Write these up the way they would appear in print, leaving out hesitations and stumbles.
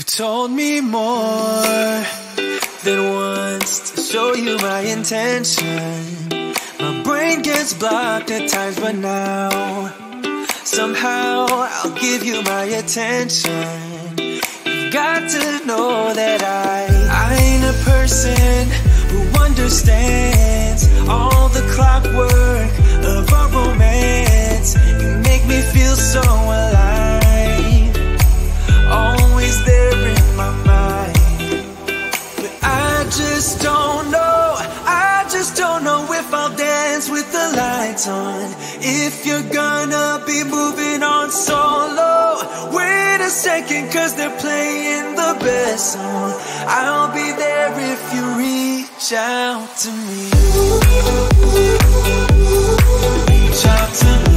You've told me more than once to show you my intention. My brain gets blocked at times, but now somehow I'll give you my attention. You've got to know that I ain't a person who understands all the clockwork of our romance. You make me feel so alive, always there in my mind. But I just don't know, I just don't know if I'll dance with the lights on, if you're gonna be moving on solo. Wait a second, cause they're playing the best song. I'll be there if you reach out to me. Reach out to me.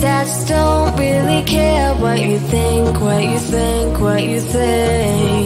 Stats don't really care what you think, what you think, what you think.